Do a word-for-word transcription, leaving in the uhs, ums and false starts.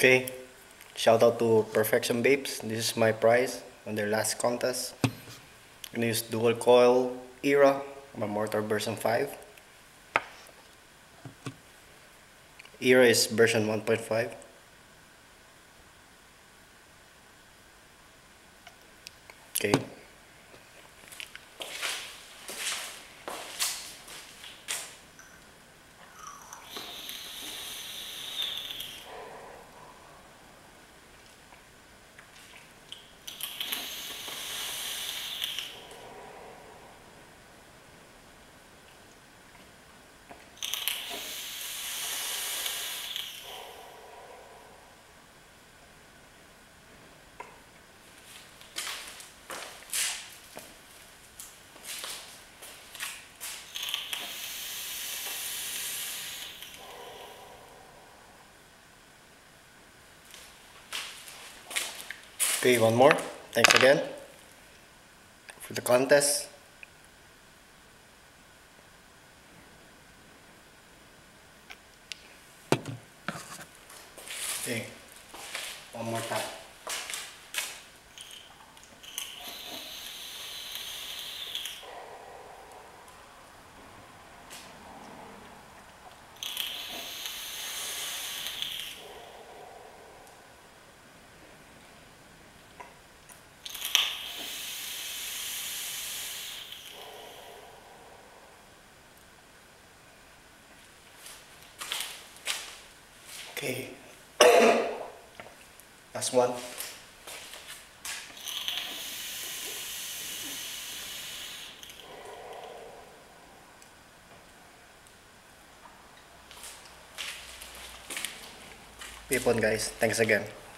Okay, shout out to Perfection Vapes. This is my prize on their last contest. I'm gonna use dual coil E R A, my Mortar version five. E R A is version one point five. Okay. Okay, one more. Thanks again for the contest. Okay, one more time. Okay, last one. Peep on, guys. Thanks again.